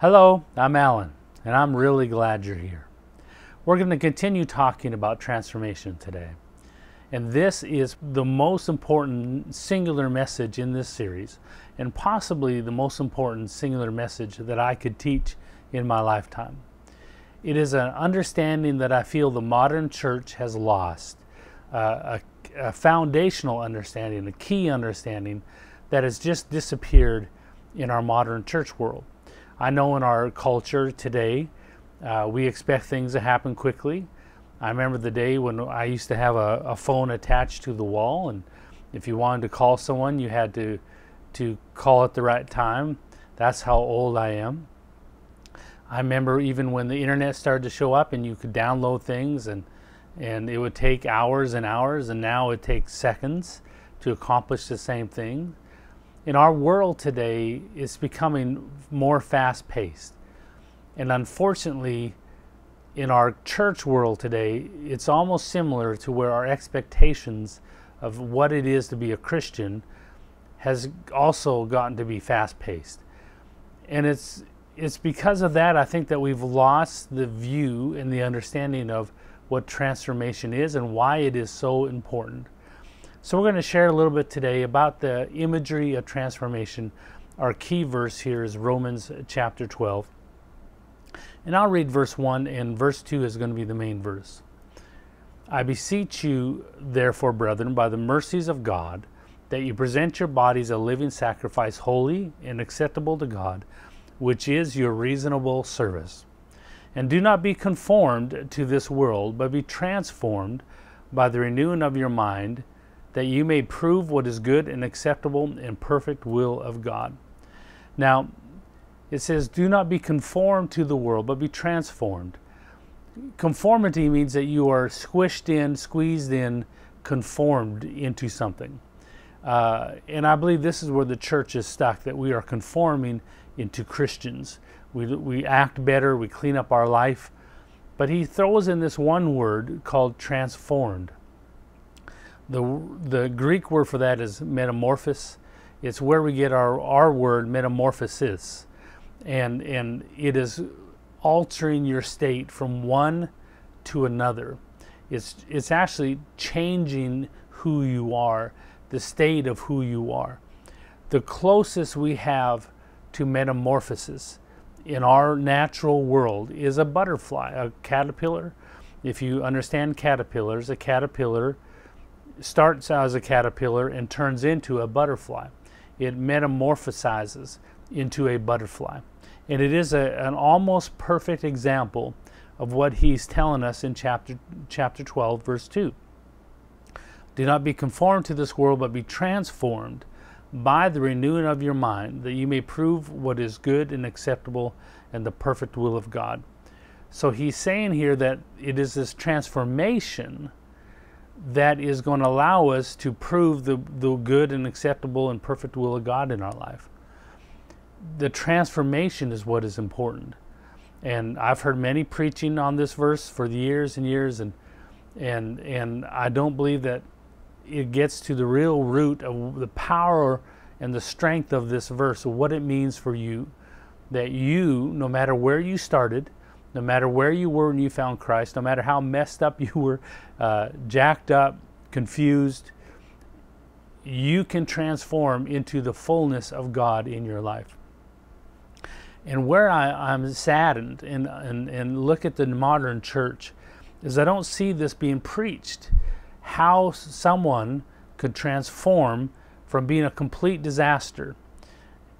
Hello, I'm Alan, and I'm really glad you're here. We're going to continue talking about transformation today. And this is the most important singular message in this series, and possibly the most important singular message that I could teach in my lifetime. It is an understanding that I feel the modern church has lost, a foundational understanding, a key understanding that has just disappeared in our modern church world. I know in our culture today, we expect things to happen quickly. I remember the day when I used to have a phone attached to the wall, and if you wanted to call someone, you had to call at the right time. That's how old I am. I remember even when the internet started to show up and you could download things, and it would take hours and hours, and now it takes seconds to accomplish the same thing. In our world today, it's becoming more fast-paced. And unfortunately, in our church world today, it's almost similar to where our expectations of what it is to be a Christian has also gotten to be fast-paced. And it's because of that, I think, that we've lost the view and the understanding of what transformation is and why it is so important. So we're going to share a little bit today about the imagery of transformation. Our key verse here is Romans chapter 12. And I'll read verse 1, and verse 2 is going to be the main verse. I beseech you, therefore, brethren, by the mercies of God, that you present your bodies a living sacrifice, holy and acceptable to God, which is your reasonable service. And do not be conformed to this world, but be transformed by the renewing of your mind, that you may prove what is good and acceptable and perfect will of God. Now, it says, do not be conformed to the world, but be transformed. Conformity means that you are squished in, squeezed in, conformed into something. And I believe this is where the church is stuck, that we are conforming into Christians. We act better, we clean up our life. But he throws in this one word called transformed. The Greek word for that is metamorphosis. It's where we get our word metamorphosis. And it is altering your state from one to another. It's actually changing who you are, the state of who you are. The closest we have to metamorphosis in our natural world is a butterfly, a caterpillar. If you understand caterpillars, a caterpillar starts out as a caterpillar and turns into a butterfly. It metamorphosizes into a butterfly. And it is an almost perfect example of what he's telling us in chapter 12, verse 2. Do not be conformed to this world, but be transformed by the renewing of your mind, that you may prove what is good and acceptable and the perfect will of God. So he's saying here that it is this transformation that is going to allow us to prove the good and acceptable and perfect will of God in our life. The transformation is what is important. And I've heard many preaching on this verse for years and years, and I don't believe that it gets to the real root of the power and the strength of this verse, what it means for you, that you, no matter where you started, no matter where you were when you found Christ, no matter how messed up you were, jacked up, confused, you can transform into the fullness of God in your life. And where I'm saddened and look at the modern church is I don't see this being preached. How someone could transform from being a complete disaster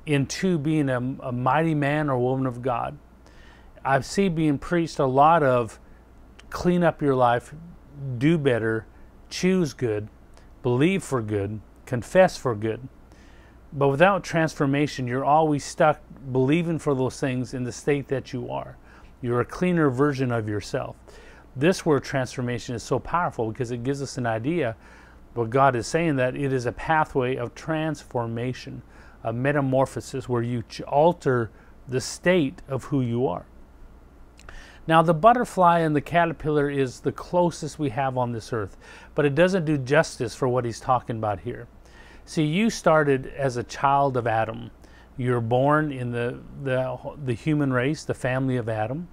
into being a mighty man or woman of God. I see being preached a lot of clean up your life, do better, choose good, believe for good, confess for good. But without transformation, you're always stuck believing for those things in the state that you are. You're a cleaner version of yourself. This word transformation is so powerful because it gives us an idea. But God is saying that it is a pathway of transformation, a metamorphosis where you alter the state of who you are. Now, the butterfly and the caterpillar is the closest we have on this earth, but it doesn't do justice for what he's talking about here. See, you started as a child of Adam. You're born in the human race, the family of Adam.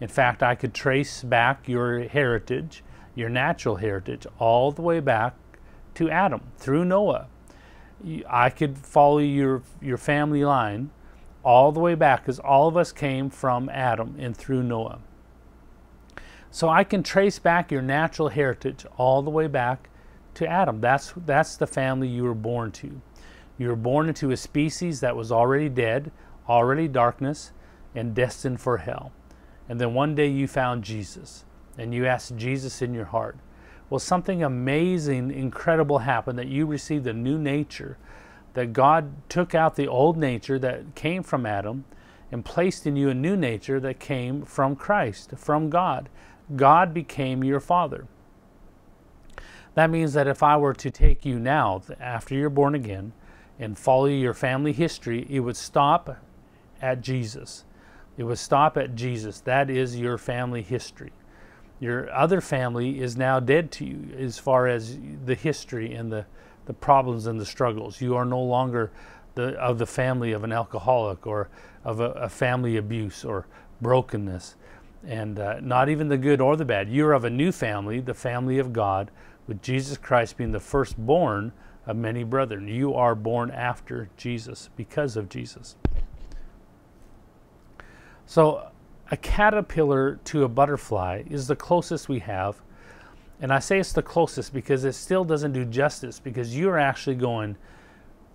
In fact, I could trace back your heritage, your natural heritage, all the way back to Adam through Noah. I could follow your family line all the way back, because all of us came from Adam and through Noah. So I can trace back your natural heritage all the way back to Adam. That's the family you were born to. You were born into a species that was already dead, already darkness, and destined for hell. And then one day you found Jesus, and you asked Jesus in your heart. Well, something amazing, incredible happened, that you received a new nature, that God took out the old nature that came from Adam and placed in you a new nature that came from Christ, from God. God became your Father. That means that if I were to take you now, after you're born again, and follow your family history, it would stop at Jesus. It would stop at Jesus. That is your family history. Your other family is now dead to you as far as the history and the problems and the struggles. You are no longer of the family of an alcoholic, or of a family abuse or brokenness, and not even the good or the bad. You're of a new family, the family of God, with Jesus Christ being the firstborn of many brethren. You are born after Jesus, because of Jesus. So a caterpillar to a butterfly is the closest we have, and I say it's the closest because it still doesn't do justice, because you're actually going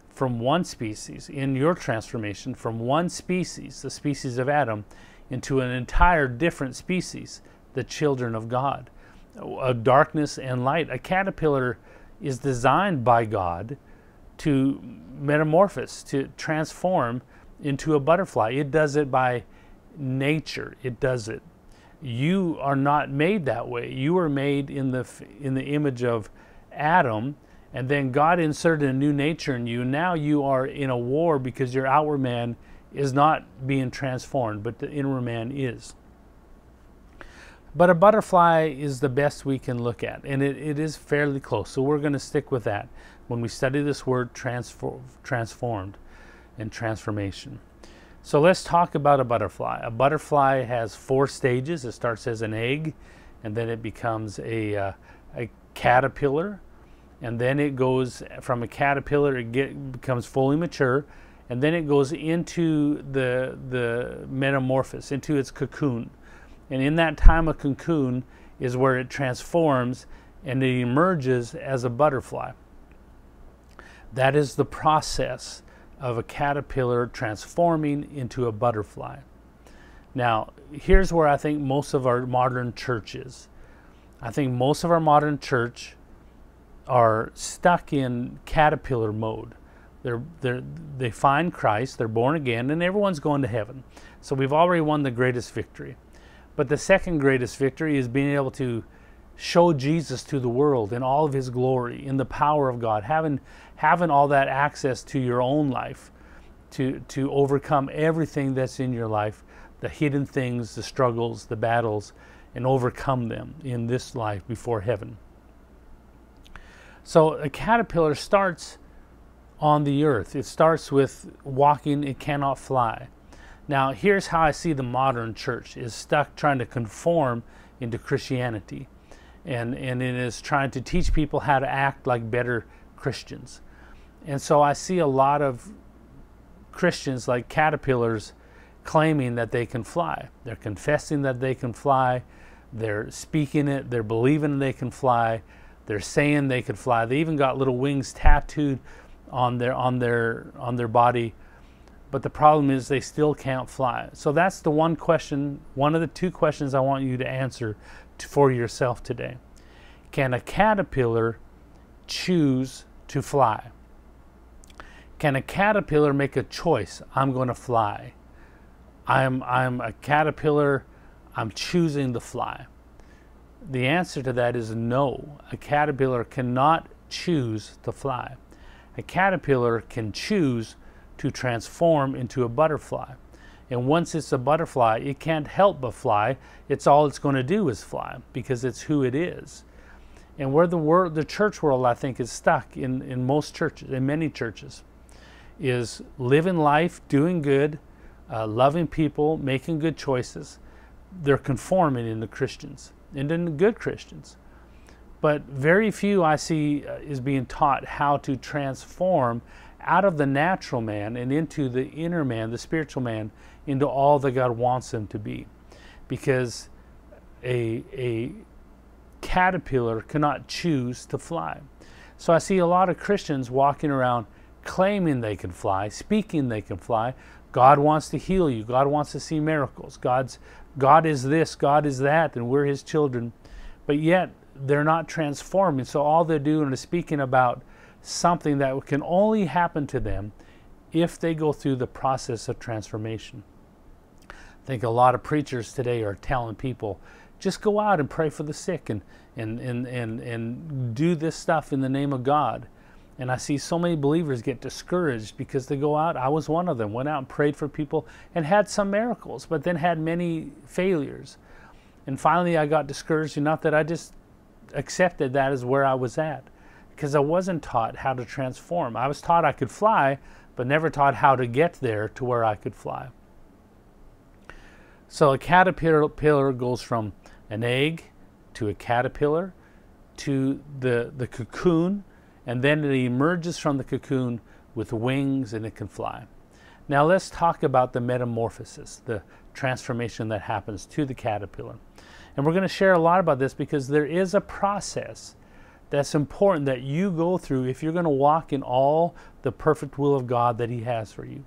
from one species, in your transformation, from one species, the species of Adam, into an entire different species, the children of God, of darkness and light. A caterpillar is designed by God to metamorphose, to transform into a butterfly. It does it by nature. It does it. You are not made that way. You were made in the image of Adam, and then God inserted a new nature in you. Now you are in a war, because your outward man is not being transformed, but the inward man is. But a butterfly is the best we can look at, and it is fairly close. So we're going to stick with that when we study this word transformed and transformation. So let's talk about a butterfly. A butterfly has four stages. It starts as an egg, and then it becomes a caterpillar. And then it goes from a caterpillar, becomes fully mature, and then it goes into the metamorphosis, into its cocoon. And in that time of cocoon is where it transforms and it emerges as a butterfly. That is the process of a caterpillar transforming into a butterfly. Now, here's where I think most of our modern church is. I think most of our modern church are stuck in caterpillar mode. They find Christ, they're born again, and everyone's going to heaven. So we've already won the greatest victory. But the second greatest victory is being able to show Jesus to the world in all of his glory, in the power of God, having all that access to your own life, to overcome everything that's in your life, the hidden things, the struggles, the battles, and overcome them in this life before heaven. So a caterpillar starts on the earth. It starts with walking. It cannot fly. Now, here's how I see the modern church is stuck trying to conform into Christianity. And it is trying to teach people how to act like better Christians. And so I see a lot of Christians like caterpillars claiming that they can fly. They're confessing that they can fly. They're speaking it. They're believing they can fly. They're saying they could fly. They even got little wings tattooed on their body, but the problem is they still can't fly. So that's the one question, one of the two questions I want you to answer for yourself today. Can a caterpillar choose to fly? Can a caterpillar make a choice? I'm going to fly. I'm a caterpillar. I'm choosing to fly. The answer to that is no. A caterpillar cannot choose to fly. A caterpillar can choose to transform into a butterfly. And once it's a butterfly, it can't help but fly. It's all it's going to do is fly, because it's who it is. And where the church world, I think, is stuck in most churches, in many churches, is living life, doing good, loving people, making good choices. They're conforming in the Christians and in the good Christians. But very few I see is being taught how to transform out of the natural man and into the inner man, the spiritual man, into all that God wants them to be. Because a caterpillar cannot choose to fly. So I see a lot of Christians walking around claiming they can fly, speaking they can fly. God wants to heal you. God wants to see miracles. God is this, God is that, and we're His children. But yet they're not transforming. So all they're doing is speaking about something that can only happen to them if they go through the process of transformation. I think a lot of preachers today are telling people, just go out and pray for the sick and do this stuff in the name of God. And I see so many believers get discouraged because they go out. I was one of them. Went out and prayed for people and had some miracles, but then had many failures. And finally I got discouraged enough that I just accepted that as where I was at, because I wasn't taught how to transform. I was taught I could fly, but never taught how to get there to where I could fly. So a caterpillar goes from an egg to a caterpillar to the cocoon, and then it emerges from the cocoon with wings and it can fly. Now let's talk about the metamorphosis, the transformation that happens to the caterpillar. And we're going to share a lot about this because there is a process that's important that you go through if you're going to walk in all the perfect will of God that He has for you.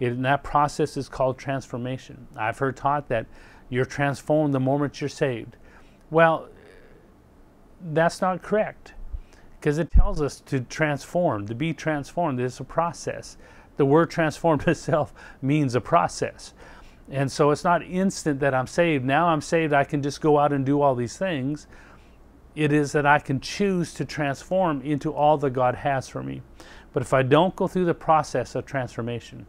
And that process is called transformation. I've heard taught that you're transformed the moment you're saved. Well, that's not correct, because it tells us to transform, to be transformed. It's a process. The word transformed itself means a process. And so it's not instant that I'm saved. Now I'm saved, I can just go out and do all these things. It is that I can choose to transform into all that God has for me. But if I don't go through the process of transformation,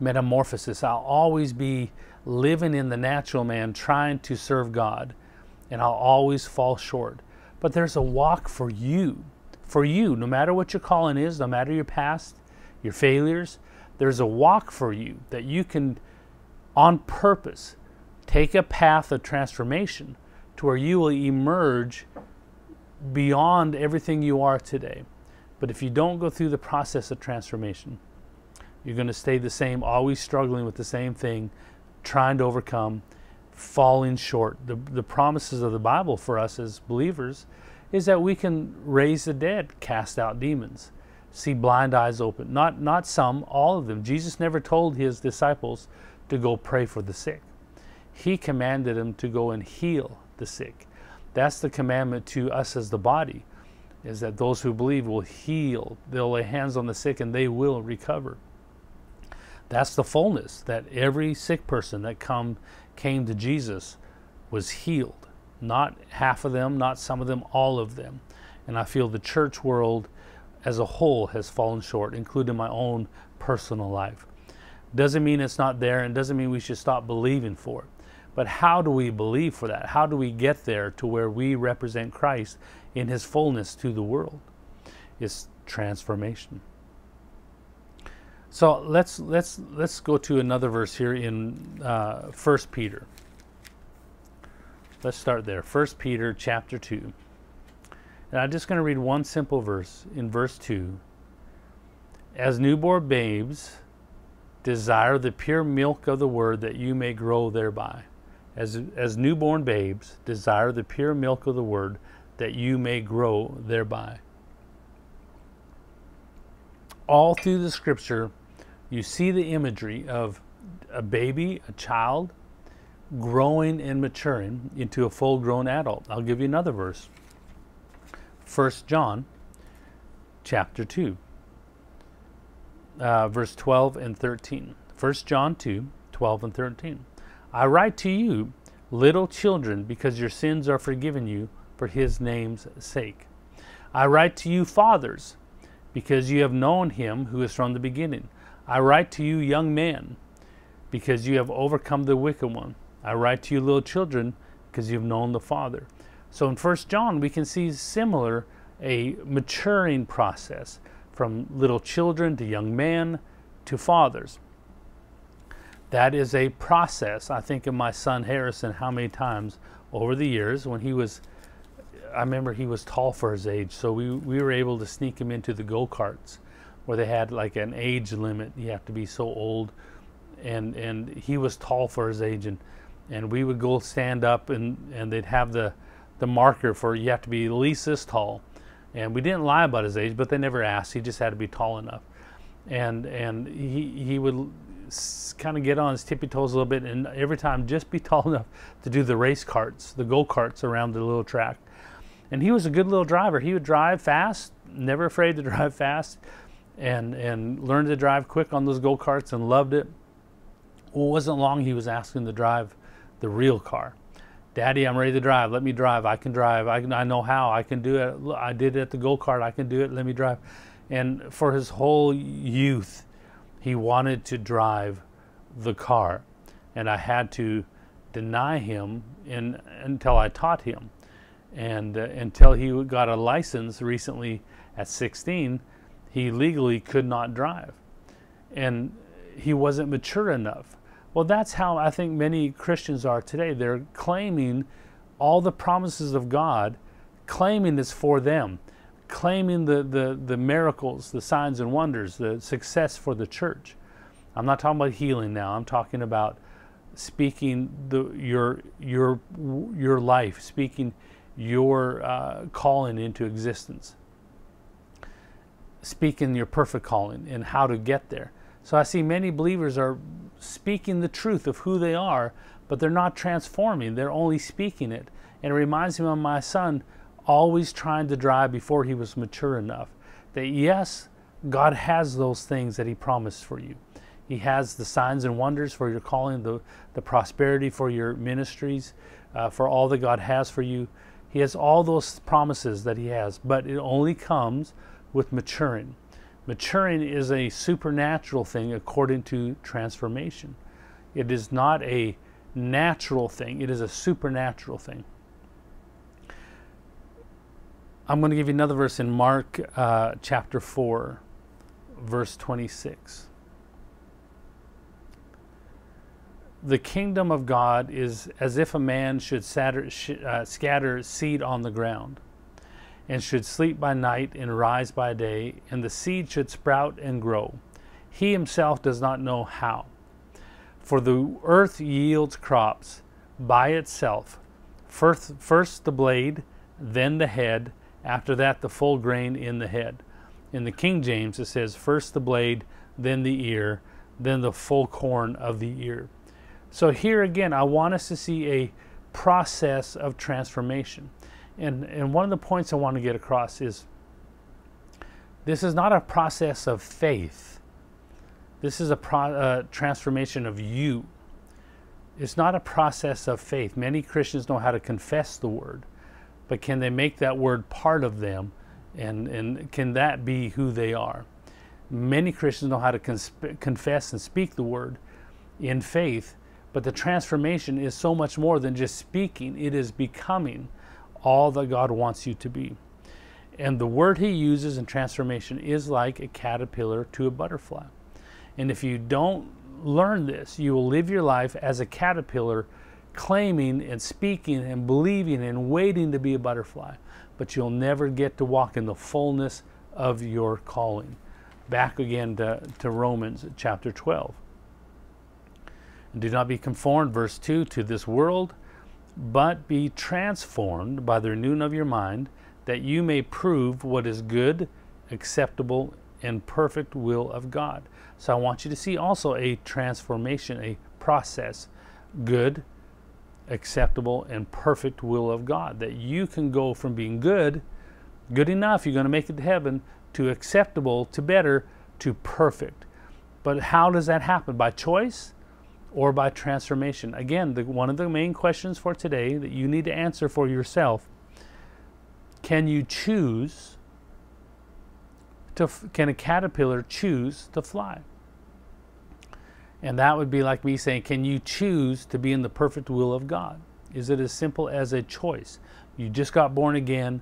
metamorphosis, I'll always be living in the natural man trying to serve God, and I'll always fall short. But there's a walk for you, no matter what your calling is, no matter your past, your failures, there's a walk for you that you can, on purpose, take a path of transformation to where you will emerge beyond everything you are today. But if you don't go through the process of transformation, you're going to stay the same, always struggling with the same thing, trying to overcome, falling short. The promises of the Bible for us as believers is that we can raise the dead, cast out demons, see blind eyes open. Not some, all of them. Jesus never told His disciples to go pray for the sick. He commanded them to go and heal the sick. That's the commandment to us as the body, is that those who believe will heal. They'll lay hands on the sick and they will recover. That's the fullness, that every sick person that came to Jesus was healed. Not half of them, not some of them, all of them. And I feel the church world as a whole has fallen short, including my own personal life. Doesn't mean it's not there, and doesn't mean we should stop believing for it. But how do we believe for that? How do we get there to where we represent Christ in His fullness to the world? It's transformation. So let's go to another verse here in 1 Peter. Let's start there. 1 Peter chapter 2. And I'm just going to read one simple verse in verse 2. As newborn babes, desire the pure milk of the word that you may grow thereby. As newborn babes, desire the pure milk of the word that you may grow thereby. All through the scripture, you see the imagery of a baby, a child, growing and maturing into a full-grown adult. I'll give you another verse. 1 John chapter 2, verse 12 and 13. 1 John 2, 12 and 13. I write to you, little children, because your sins are forgiven you for His name's sake. I write to you, fathers, because you have known Him who is from the beginning. I write to you, young men, because you have overcome the wicked one. I write to you, little children, because you have known the Father. So in 1 John, we can see similar a maturing process from little children to young men to fathers. That is a process. I think of my son Harrison, how many times over the years when he was, I remember he was tall for his age, so we were able to sneak him into the go-karts where they had like an age limit. You have to be so old, and he was tall for his age, and we would go stand up, and they'd have the marker for you have to be at least this tall. And we didn't lie about his age, but they never asked. He just had to be tall enough. And he would kind of get on his tippy toes a little bit, and every time just be tall enough to do the race carts, the go-karts around the little track. And he was a good little driver. He would drive fast, never afraid to drive fast, and learned to drive quick on those go-karts and loved it. Well, it wasn't long he was asking to drive the real car. Daddy, I'm ready to drive. Let me drive. I can drive. I know how. I can do it. I did it at the go-kart. I can do it. Let me drive. And for his whole youth, he wanted to drive the car. And I had to deny him until I taught him. And until he got a license recently at 16, he legally could not drive. And he wasn't mature enough. Well, that's how I think many Christians are today. They're claiming all the promises of God, claiming it's for them, claiming the miracles, the signs and wonders, the success for the church. I'm not talking about healing now. I'm talking about speaking your life, speaking your calling into existence, speaking your perfect calling and how to get there. So I see many believers are speaking the truth of who they are, but they're not transforming. They're only speaking it. And it reminds me of my son always trying to drive before he was mature enough. That yes, God has those things that he promised for you. He has the signs and wonders for your calling, the prosperity for your ministries, for all that God has for you. He has all those promises that he has, but it only comes with maturing. Maturing is a supernatural thing according to transformation. It is not a natural thing. It is a supernatural thing. I'm going to give you another verse in Mark chapter 4, verse 26. The kingdom of God is as if a man should scatter seed on the ground, and should sleep by night and rise by day, and the seed should sprout and grow. He himself does not know how. For the earth yields crops by itself, first the blade, then the head, after that the full grain in the head. In the King James it says, first the blade, then the ear, then the full corn of the ear. So here again, I want us to see a process of transformation. And one of the points I want to get across is this is not a process of faith. This is a transformation of you. It's not a process of faith. Many Christians know how to confess the word, but can they make that word part of them, and can that be who they are? Many Christians know how to confess and speak the word in faith, but the transformation is so much more than just speaking. It is becoming all that God wants you to be. And the word he uses in transformation is like a caterpillar to a butterfly. And if you don't learn this, you will live your life as a caterpillar, claiming and speaking and believing and waiting to be a butterfly. But you'll never get to walk in the fullness of your calling. Back again to Romans chapter 12. And do not be conformed, verse 2, to this world, but be transformed by the renewing of your mind, that you may prove what is good, acceptable, and perfect will of God. So I want you to see also a transformation, a process, good, acceptable, and perfect will of God. That you can go from being good, good enough, you're going to make it to heaven, to acceptable, to better, to perfect. But how does that happen? By choice? Or by transformation? Again, one of the main questions for today that you need to answer for yourself, can you choose to, can a caterpillar choose to fly? And that would be like me saying, can you choose to be in the perfect will of God? Is it as simple as a choice? You just got born again,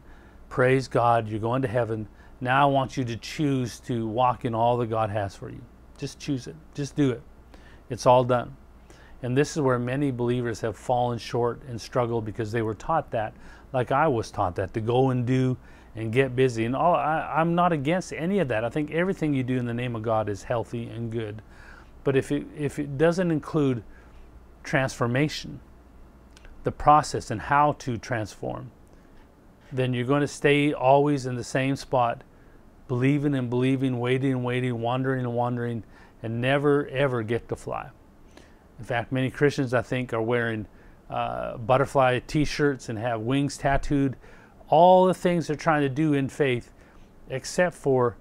praise God, you're going to heaven. Now I want you to choose to walk in all that God has for you. Just choose it. Just do it. It's all done. And this is where many believers have fallen short and struggled because they were taught that, like I was taught that, to go and do and get busy. And all, I'm not against any of that. I think everything you do in the name of God is healthy and good. But if it doesn't include transformation, the process and how to transform, then you're going to stay always in the same spot, believing and believing, waiting and waiting, wandering and wandering, and never ever get to fly. In fact, many Christians, I think, are wearing butterfly t-shirts and have wings tattooed, all the things they're trying to do in faith, except for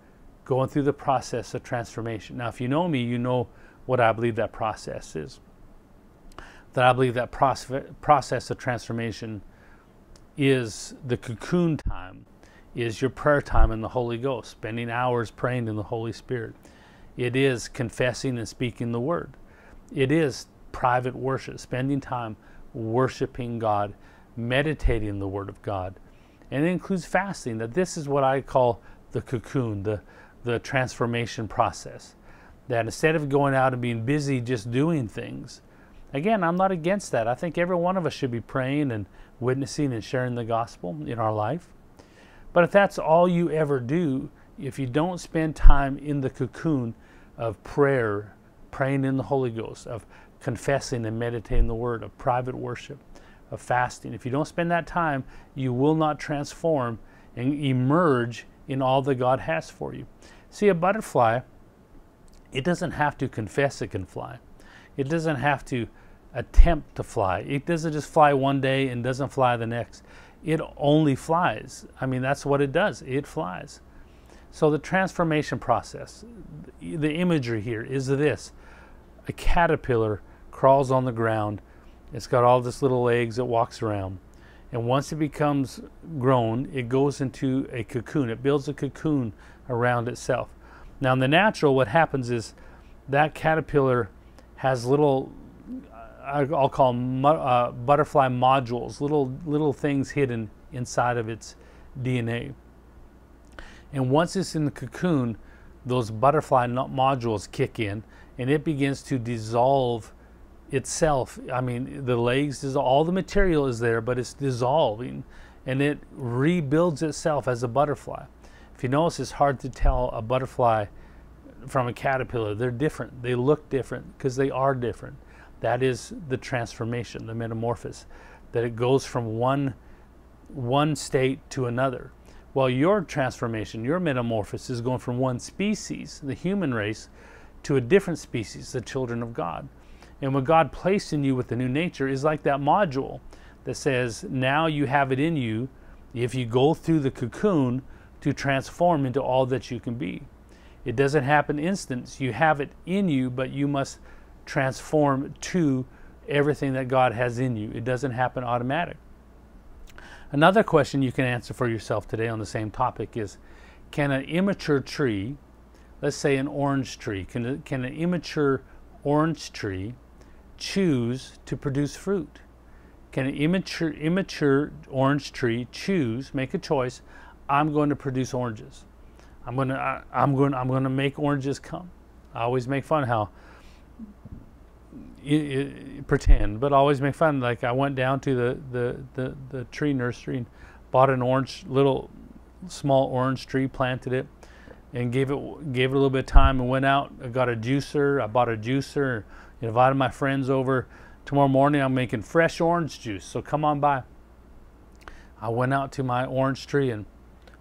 going through the process of transformation. Now, if you know me, you know what I believe that process is. That I believe that process of transformation is the cocoon time, is your prayer time in the Holy Ghost, spending hours praying in the Holy Spirit. It is confessing and speaking the Word. It is private worship, spending time worshiping God, meditating the Word of God. And it includes fasting. That this is what I call the cocoon, the transformation process. That instead of going out and being busy just doing things, again, I'm not against that. I think every one of us should be praying and witnessing and sharing the gospel in our life. But if that's all you ever do, if you don't spend time in the cocoon of prayer, praying in the Holy Ghost, of confessing and meditating the Word, of private worship, of fasting, if you don't spend that time, you will not transform and emerge in all that God has for you. See, a butterfly, it doesn't have to confess it can fly. It doesn't have to attempt to fly. It doesn't just fly one day and doesn't fly the next. It only flies. I mean, that's what it does. It flies. So the transformation process, the imagery here is this. A caterpillar crawls on the ground. It's got all these little legs. It walks around. And once it becomes grown, it goes into a cocoon. It builds a cocoon around itself. Now, in the natural, what happens is that caterpillar has little, I'll call them butterfly modules, little things hidden inside of its DNA. And once it's in the cocoon, those butterfly modules kick in, and it begins to dissolve itself. I mean, the legs, all the material is there, but it's dissolving, and it rebuilds itself as a butterfly. If you notice, it's hard to tell a butterfly from a caterpillar. They're different. They look different because they are different. That is the transformation, the metamorphosis, that it goes from one state to another. Well, your transformation, your metamorphosis is going from one species, the human race, to a different species, the children of God. And what God placed in you with the new nature is like that module that says, now you have it in you, if you go through the cocoon, to transform into all that you can be. It doesn't happen instant. You have it in you, but you must transform to everything that God has in you. It doesn't happen automatic. Another question you can answer for yourself today on the same topic is, can an immature tree, let's say an orange tree, can an immature orange tree choose to produce fruit? Can an immature orange tree make a choice, I'm going to produce oranges. I'm going to make oranges come. I always make fun how pretend, but I always make fun. Like I went down to the tree nursery and bought an orange, small orange tree, planted it, and gave it a little bit of time. And went out. I got a juicer. I bought a juicer. Invited my friends over. Tomorrow morning I'm making fresh orange juice. So come on by. I went out to my orange tree and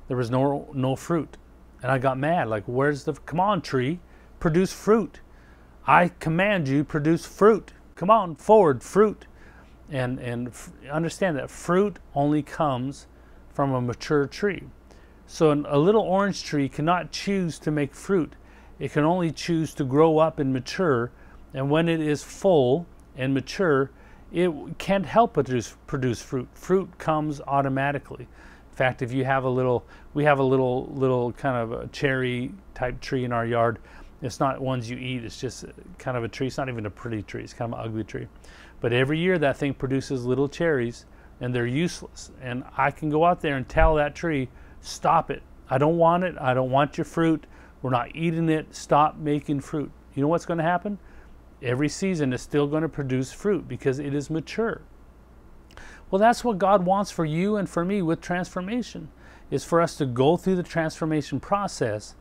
there was no fruit. And I got mad, like, where's the, come on tree, produce fruit. I command you, produce fruit. Come on, forward, fruit. And understand that fruit only comes from a mature tree. So a little orange tree cannot choose to make fruit. It can only choose to grow up and mature. And when it is full and mature, it can't help but produce fruit. Fruit comes automatically. In fact, if you have we have a little kind of a cherry type tree in our yard. It's not ones you eat. It's just kind of a tree. It's not even a pretty tree. It's kind of an ugly tree. But every year that thing produces little cherries and they're useless. And I can go out there and tell that tree, stop it. I don't want it. I don't want your fruit. We're not eating it. Stop making fruit. You know what's going to happen? Every season is still going to produce fruit because it is mature. Well, that's what God wants for you and for me with transformation, is for us to go through the transformation process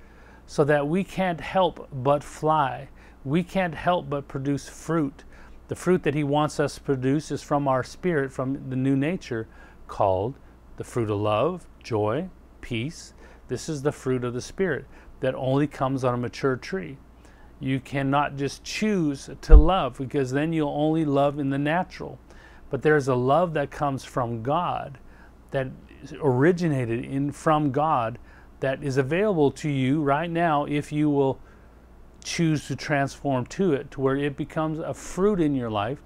so that we can't help but fly. We can't help but produce fruit. The fruit that he wants us to produce is from our spirit, from the new nature, called the fruit of love, joy, peace. This is the fruit of the spirit that only comes on a mature tree. You cannot just choose to love, because then you'll only love in the natural. But there's a love that comes from God, that originated from God, that is available to you right now if you will choose to transform to it, to where it becomes a fruit in your life,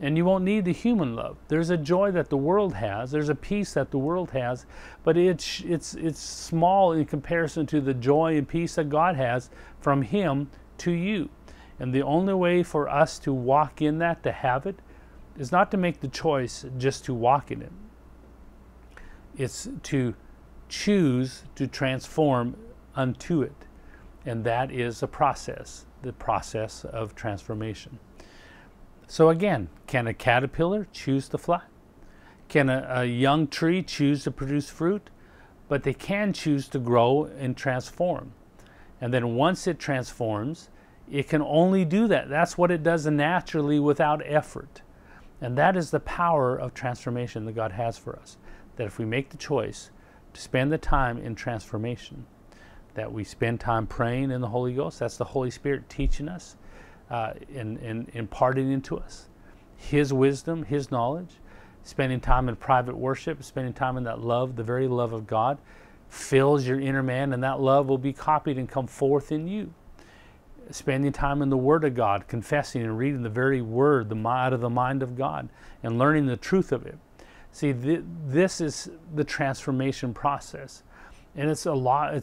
and you won't need the human love. There's a joy that the world has, there's a peace that the world has, but it's small in comparison to the joy and peace that God has from him to you. And the only way for us to walk in that, to have it, is not to make the choice just to walk in it. It's to choose to transform unto it. And that is the process of transformation. So again, can a caterpillar choose to fly? Can a young tree choose to produce fruit? But they can choose to grow and transform. And then once it transforms, it can only do that. That's what it does naturally without effort. And that is the power of transformation that God has for us. That if we make the choice to spend the time in transformation, that we spend time praying in the Holy Ghost, that's the Holy Spirit teaching us and imparting into us his wisdom, his knowledge, spending time in private worship, spending time in that love, the very love of God, fills your inner man, and that love will be copied and come forth in you. Spending time in the Word of God, confessing and reading the very Word out of the mind of God, and learning the truth of it. See, this is the transformation process. And it's a lot,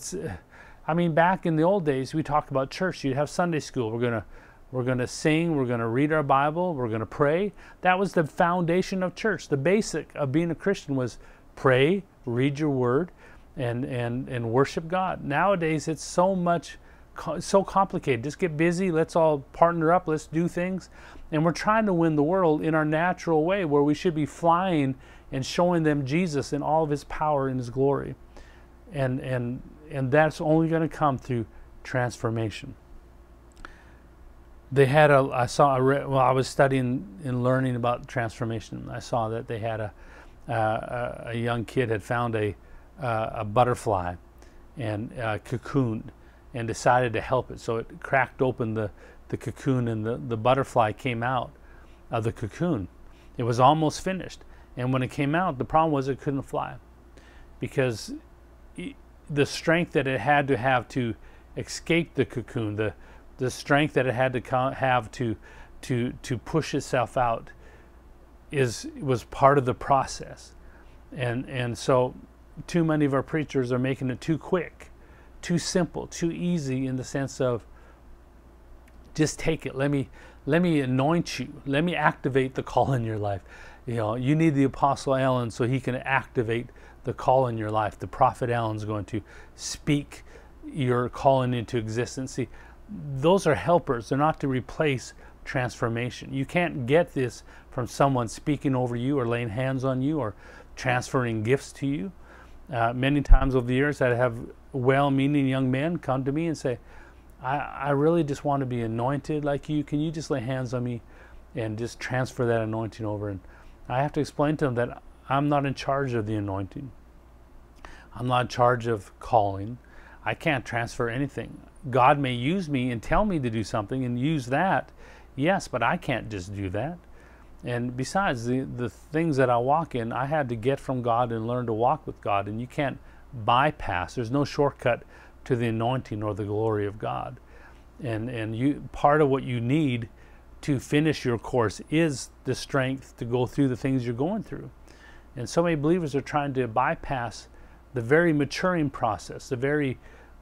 I mean, back in the old days, we talked about church. You'd have Sunday school. We're gonna sing, we're gonna read our Bible, we're gonna pray. That was the foundation of church. The basic of being a Christian was pray, read your Word, and worship God. Nowadays, it's so complicated. Just get busy, let's all partner up, let's do things. And we're trying to win the world in our natural way, where we should be flying and showing them Jesus in all of his power and his glory. And that's only going to come through transformation. They had a, well, I was studying and learning about transformation. I saw that they had a young kid had found a butterfly and cocooned, and decided to help it. So it cracked open the cocoon, and the butterfly came out of the cocoon. It was almost finished. And when it came out, the problem was it couldn't fly, because the strength that it had to have to escape the cocoon, the strength that it had to have to push itself out, was part of the process. And so too many of our preachers are making it too quick, too simple, too easy, in the sense of just take it. Let me anoint you. Let me activate the call in your life. You know, you need the Apostle Alan so he can activate the call in your life. The prophet Alan's going to speak your calling into existence. See, those are helpers. They're not to replace transformation. You can't get this from someone speaking over you or laying hands on you or transferring gifts to you. Many times over the years, I have well-meaning young men come to me and say, I really just want to be anointed like you. Can you just lay hands on me and just transfer that anointing over? And I have to explain to them that I'm not in charge of the anointing. I'm not in charge of calling. I can't transfer anything. God may use me and tell me to do something and use that, yes, but I can't just do that. And besides, the things that I walk in, I had to get from God and learn to walk with God. And you can't bypass. There's no shortcut to the anointing or the glory of God. And you, part of what you need to finish your course is the strength to go through the things you're going through. And so many believers are trying to bypass the very maturing process, the very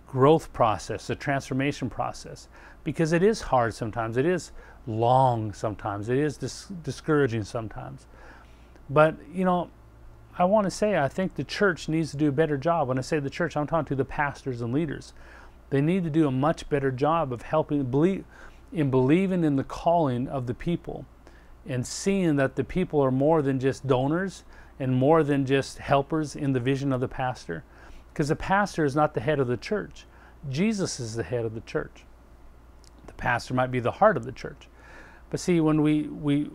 growth process, the transformation process, because it is hard sometimes. It is long sometimes. It is discouraging sometimes. But, you know, I want to say I think the church needs to do a better job. When I say the church, I'm talking to the pastors and leaders. They need to do a much better job of helping believing in the calling of the people and seeing that the people are more than just donors and more than just helpers in the vision of the pastor. Because the pastor is not the head of the church. Jesus is the head of the church. The pastor might be the heart of the church. But see, when we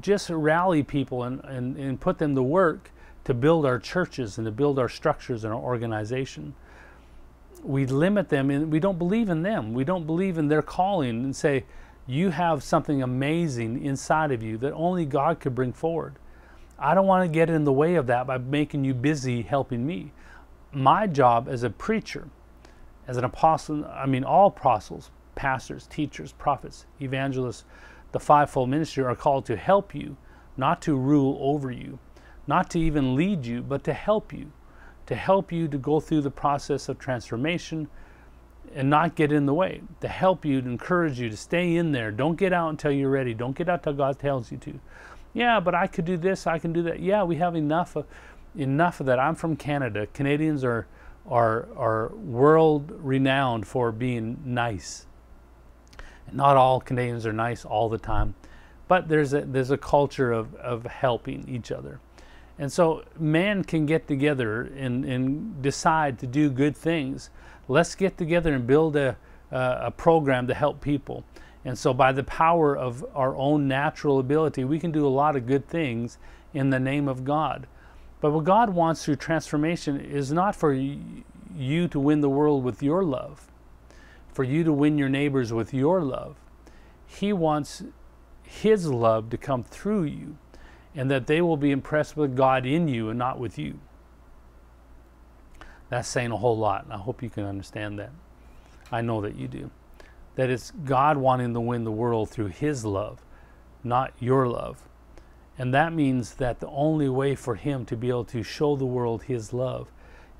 just rally people and put them to work to build our churches and to build our structures and our organization, we limit them and we don't believe in them. We don't believe in their calling and say, you have something amazing inside of you that only God could bring forward. I don't want to get in the way of that by making you busy helping me. My job as a preacher, as an apostle, I mean all apostles, pastors, teachers, prophets, evangelists, the fivefold ministry are called to help you, not to rule over you, not to even lead you, but to help you to go through the process of transformation and not get in the way, to help you, to encourage you, to stay in there. Don't get out until you're ready. Don't get out until God tells you to. Yeah, but I could do this, I can do that. Yeah, we have enough of that. I'm from Canada. Canadians are world renowned for being nice. Not all Canadians are nice all the time, but there's a culture of helping each other. And so man can get together and decide to do good things. Let's get together and build a program to help people. And so by the power of our own natural ability, we can do a lot of good things in the name of God. But what God wants through transformation is not for you to win the world with your love, for you to win your neighbors with your love. He wants His love to come through you, and that they will be impressed with God in you and not with you. That's saying a whole lot, and I hope you can understand that. I know that you do. That it's God wanting to win the world through His love, not your love. And that means that the only way for Him to be able to show the world His love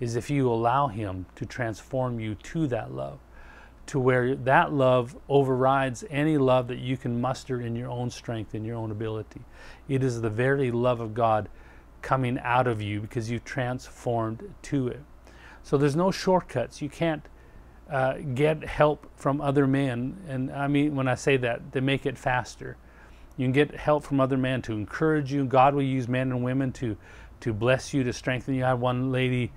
is if you allow Him to transform you to that love, to where that love overrides any love that you can muster in your own strength, in your own ability. It is the very love of God coming out of you because you transformed to it. So there's no shortcuts. You can't get help from other men. And I mean, when I say that, they make it faster. You can get help from other men to encourage you. God will use men and women to bless you, to strengthen you. I had one lady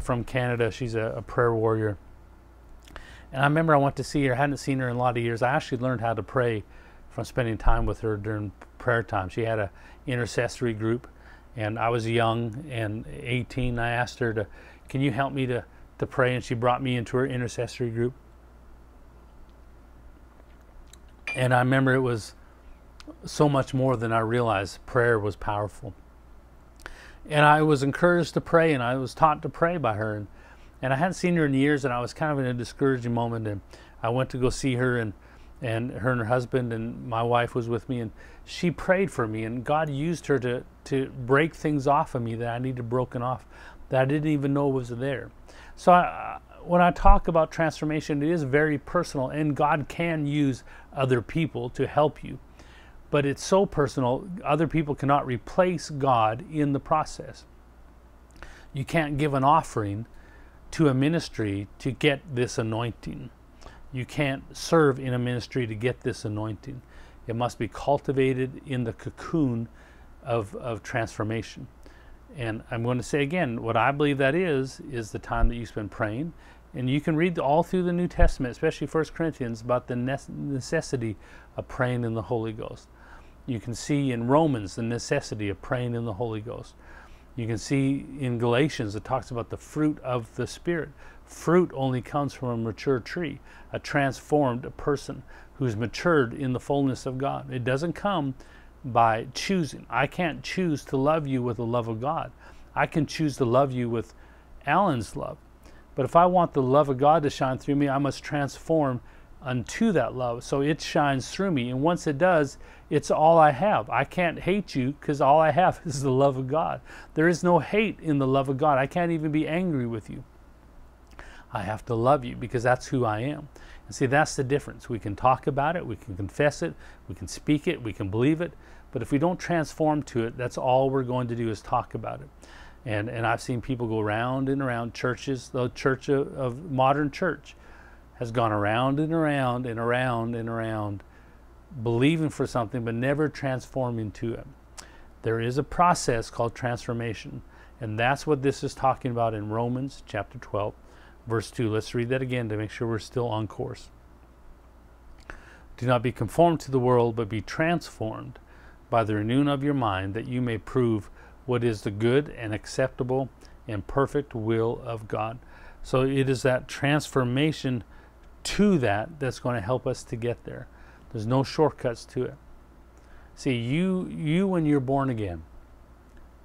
from Canada. She's a prayer warrior. And I remember I went to see her. I hadn't seen her in a lot of years. I actually learned how to pray from spending time with her during prayer time. She had an intercessory group, and I was young and 18. I asked her, can you help me to pray? And she brought me into her intercessory group. And I remember it was so much more than I realized. Prayer was powerful. And I was encouraged to pray, and I was taught to pray by her. And I hadn't seen her in years, and I was kind of in a discouraging moment. And I went to go see her, and her husband, and my wife was with me. And she prayed for me, and God used her to break things off of me that I needed broken off, that I didn't even know was there. So when I talk about transformation, it is very personal, and God can use other people to help you. But it's so personal, other people cannot replace God in the process. You can't give an offering to a ministry to get this anointing. You can't serve in a ministry to get this anointing. It must be cultivated in the cocoon of transformation. And I'm going to say again, what I believe that is the time that you spend praying. And you can read all through the New Testament, especially 1 Corinthians, about the necessity of praying in the Holy Ghost. You can see in Romans the necessity of praying in the Holy Ghost. You can see in Galatians, it talks about the fruit of the Spirit. Fruit only comes from a mature tree, a transformed person who's matured in the fullness of God. It doesn't come by choosing. I can't choose to love you with the love of God. I can choose to love you with Alan's love. But if I want the love of God to shine through me, I must transform unto that love, so it shines through me. And once it does, it's all I have. I can't hate you, because all I have is the love of God. There is no hate in the love of God. I can't even be angry with you. I have to love you because that's who I am. And see, that's the difference. We can talk about it, we can confess it, we can speak it, we can believe it, but if we don't transform to it, that's all we're going to do is talk about it. And I've seen people go round and around churches. The church of modern church has gone around and around and around and around, believing for something but never transforming to it. There is a process called transformation, and that's what this is talking about in Romans chapter 12, verse 2. Let's read that again to make sure we're still on course. Do not be conformed to the world, but be transformed by the renewing of your mind, that you may prove what is the good and acceptable and perfect will of God. So it is that transformation to that that's going to help us to get there. There's no shortcuts to it. See, you when you're born again,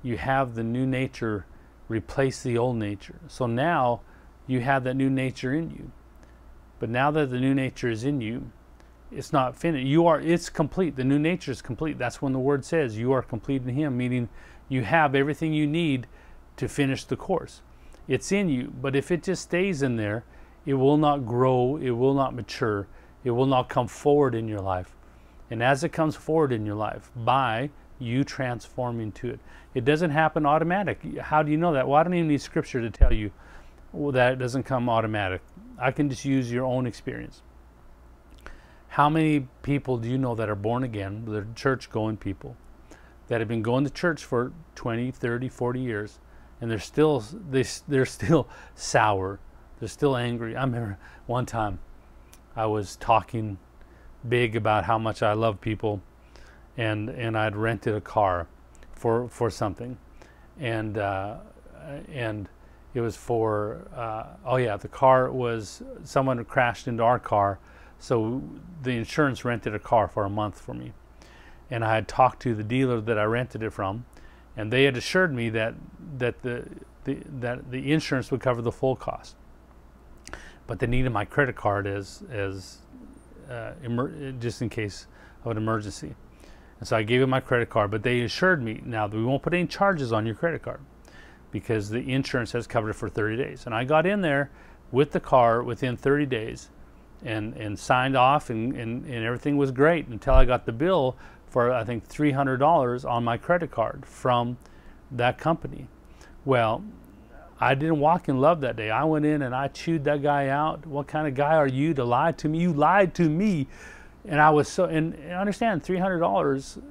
you have the new nature replace the old nature. So now you have that new nature in you. But now that the new nature is in you, it's not finished. It's complete. The new nature is complete. That's when the word says you are complete in Him, meaning you have everything you need to finish the course. It's in you, but if it just stays in there, it will not grow, it will not mature, it will not come forward in your life. And as it comes forward in your life, by you transforming to it, it doesn't happen automatic. How do you know that? Well, I don't even need scripture to tell you that it doesn't come automatic. I can just use your own experience. How many people do you know that are born again, they're church-going people, that have been going to church for 20, 30, 40 years, and they're still sour, they're still angry. I remember one time I was talking big about how much I love people, and I'd rented a car for something, and it was for the car was someone crashed into our car, so the insurance rented a car for a month for me. And I had talked to the dealer that I rented it from, and they had assured me that the insurance would cover the full cost. But they needed my credit card just in case of an emergency. And so I gave them my credit card, but they assured me, now that we won't put any charges on your credit card because the insurance has covered it for 30 days. And I got in there with the car within 30 days and signed off, and everything was great until I got the bill for, I think, $300 on my credit card from that company. Well, I didn't walk in love that day. I went in and I chewed that guy out. What kind of guy are you to lie to me? You lied to me. And I was so, and I understand $300,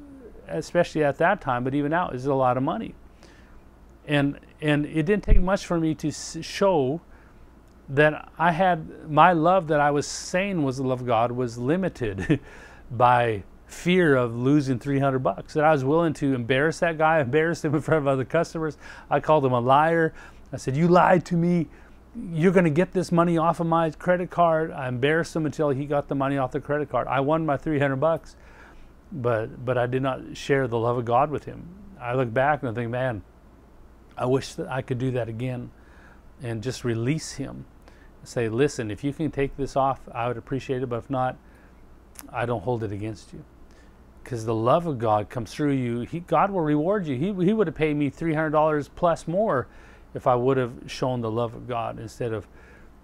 especially at that time, but even now, is a lot of money. And it didn't take much for me to show that I had, my love that I was saying was the love of God was limited by fear of losing $300. That I was willing to embarrass that guy, embarrass him in front of other customers. I called him a liar. I said, you lied to me. You're gonna get this money off of my credit card. I embarrassed him until he got the money off the credit card. I won my $300, but I did not share the love of God with him. I look back and I think, man, I wish that I could do that again and just release him. Say, listen, if you can take this off, I would appreciate it, but if not, I don't hold it against you. Because the love of God comes through you. God will reward you. He would have paid me $300 plus more if I would have shown the love of God instead of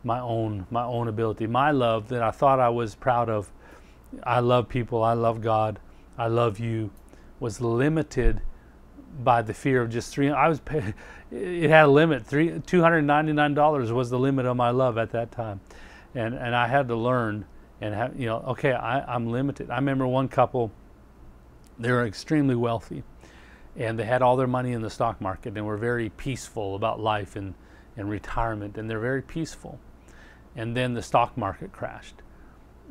my own ability. My love that I thought I was proud of, I love people, I love God, I love you, was limited by the fear of just $300. It had a limit. $299 was the limit of my love at that time, and I had to learn and have, you know, okay, I'm limited. I remember one couple, they were extremely wealthy, and they had all their money in the stock market, and were very peaceful about life and retirement, and they're very peaceful. And then the stock market crashed,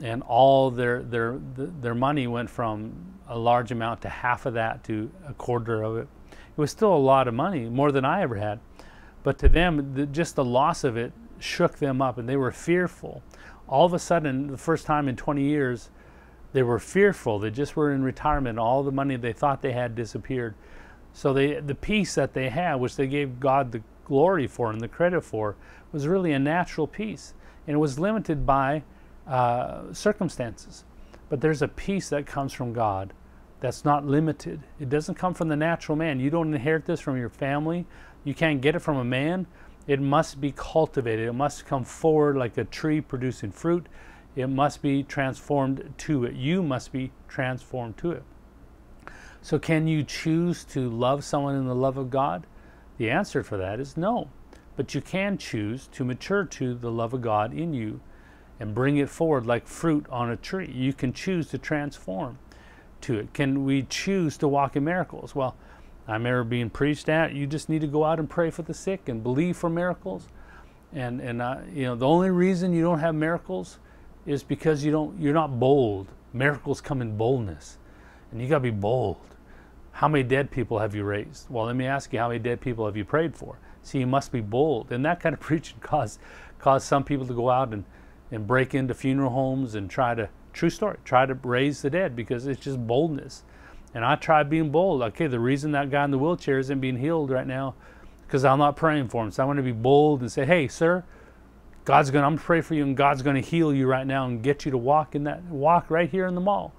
and all their money went from a large amount to half of that to a quarter of it. It was still a lot of money, more than I ever had, but to them, just the loss of it shook them up, and they were fearful. All of a sudden, the first time in 20 years, they were fearful. They just were in retirement. All the money they thought they had disappeared. So the peace that they had, which they gave God the glory for and the credit for, was really a natural peace, and it was limited by circumstances. But there's a peace that comes from God that's not limited. It doesn't come from the natural man. You don't inherit this from your family. You can't get it from a man. It must be cultivated. It must come forward like a tree producing fruit. It must be transformed to it. You must be transformed to it. So can you choose to love someone in the love of God? The answer for that is no. But you can choose to mature to the love of God in you and bring it forward like fruit on a tree. You can choose to transform to it. Can we choose to walk in miracles? Well, I remember being preached at, you just need to go out and pray for the sick and believe for miracles. And you know, the only reason you don't have miracles is because you're not bold. Miracles come in boldness, and you got to be bold. How many dead people have you raised? Well, let me ask you, how many dead people have you prayed for? See, you must be bold, and that kind of preaching caused some people to go out and break into funeral homes and try to, true story, try to raise the dead, because it's just boldness. And I tried being bold. Okay, the reason that guy in the wheelchair isn't being healed right now because I'm not praying for him. So I want to be bold and say, hey, sir, I'm gonna pray for you, and God's gonna heal you right now and get you to walk in that walk right here in the mall.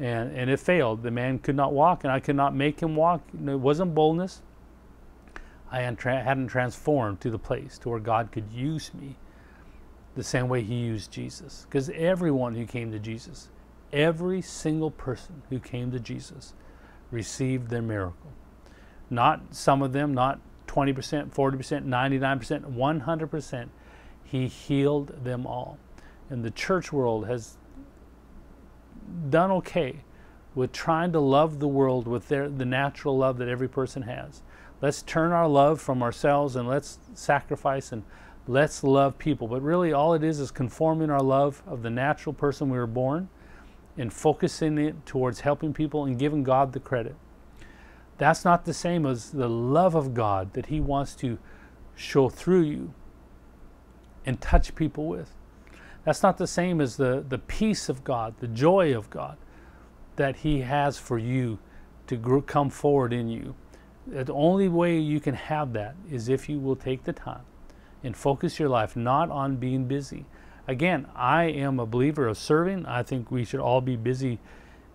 And it failed. The man could not walk, and I could not make him walk. It wasn't boldness. I hadn't transformed to the place to where God could use me the same way he used Jesus. Because everyone who came to Jesus, every single person who came to Jesus received their miracle. Not some of them, not 20%, 40%, 99%, 100%. He healed them all. And the church world has done okay with trying to love the world with the natural love that every person has. Let's turn our love from ourselves, and let's sacrifice, and let's love people. But really all it is conforming our love of the natural person we were born and focusing it towards helping people and giving God the credit. That's not the same as the love of God that he wants to show through you and touch people with. That's not the same as the peace of God, the joy of God that he has for you to come forward in you. The only way you can have that is if you will take the time and focus your life not on being busy. Again, I am a believer of serving. I think we should all be busy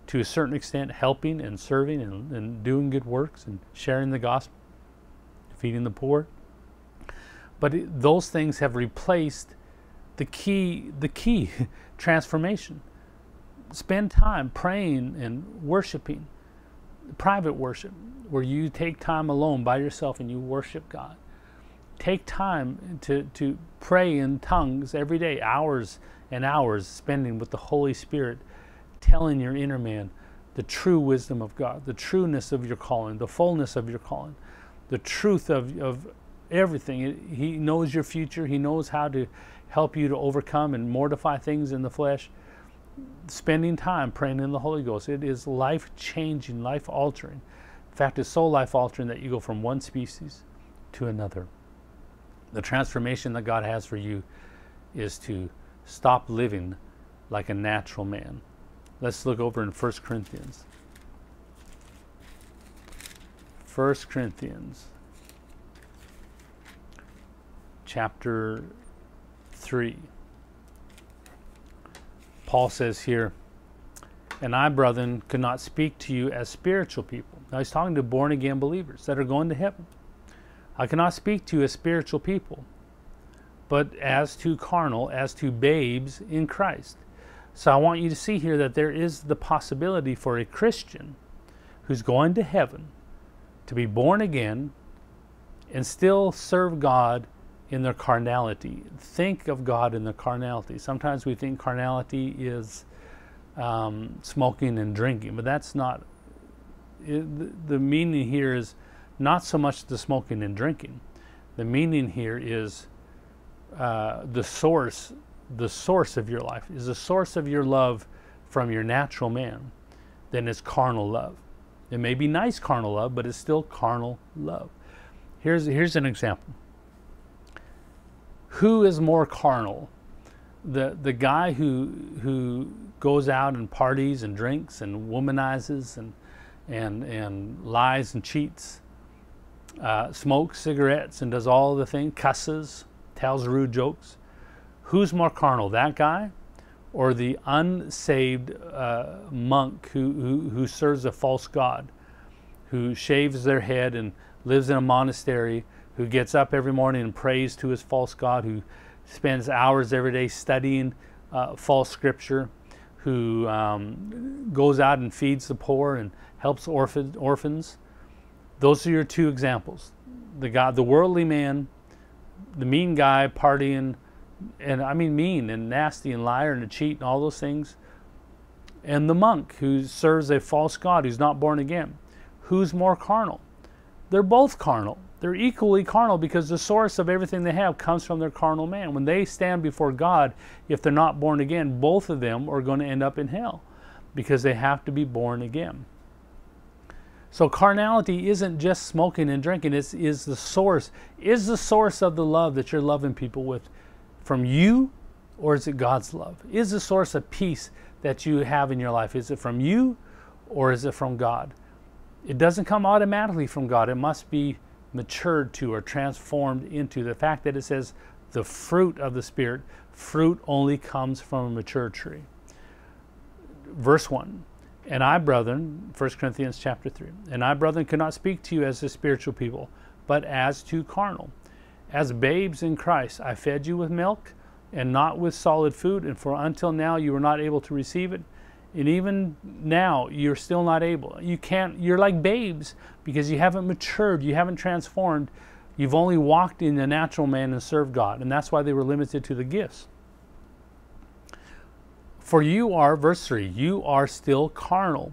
to a certain extent, helping and serving and doing good works and sharing the gospel, feeding the poor. But those things have replaced the key transformation. Spend time praying and worshiping, private worship, where you take time alone by yourself and you worship God. Take time to pray in tongues every day, hours and hours spending with the Holy Spirit, telling your inner man the true wisdom of God, the trueness of your calling, the fullness of your calling, the truth of everything. He knows your future. He knows how to help you to overcome and mortify things in the flesh. Spending time praying in the Holy Ghost. It is life-changing, life-altering. In fact, it's so life-altering that you go from one species to another. The transformation that God has for you is to stop living like a natural man. Let's look over in 1 Corinthians. 1 Corinthians chapter 3. Paul says here, and I, brethren, could not speak to you as spiritual people. Now he's talking to born-again believers that are going to heaven. I cannot speak to you as spiritual people, but as to carnal, as to babes in Christ. So I want you to see here that there is the possibility for a Christian who's going to heaven to be born again and still serve God in their carnality. Think of God in their carnality. Sometimes we think carnality is smoking and drinking, but that's not it. The meaning here is not so much the smoking and drinking. The meaning here is the source of your life. Is the source of your love from your natural man? Then it's carnal love. It may be nice carnal love, but it's still carnal love. Here's an example. Who is more carnal? The guy who goes out and parties and drinks and womanizes and lies and cheats, smokes cigarettes and does all the things, cusses, tells rude jokes. Who's more carnal, that guy or the unsaved monk who serves a false god, who shaves their head and lives in a monastery, who gets up every morning and prays to his false god, who spends hours every day studying false scripture, who goes out and feeds the poor and helps orphans. Those are your two examples. The worldly man, the mean guy, partying, and I mean mean and nasty and liar and a cheat and all those things. And the monk who serves a false god, who's not born again. Who's more carnal? They're both carnal. They're equally carnal, because the source of everything they have comes from their carnal man. When they stand before God, if they're not born again, both of them are going to end up in hell, because they have to be born again. So carnality isn't just smoking and drinking. It is the source of the love that you're loving people with from you, or is it God's love? Is the source of peace that you have in your life? Is it from you, or is it from God? It doesn't come automatically from God. It must be matured to or transformed into. The fact that it says the fruit of the Spirit, fruit only comes from a mature tree. Verse 1, and I, brethren, 1 Corinthians chapter 3, and I, brethren, could not speak to you as to spiritual people, but as to carnal. As babes in Christ, I fed you with milk and not with solid food, and for until now you were not able to receive it. And even now, you're still not able. You can't, you're like babes, because you haven't matured, you haven't transformed. You've only walked in the natural man and served God. And that's why they were limited to the gifts. For you are, verse 3, you are still carnal.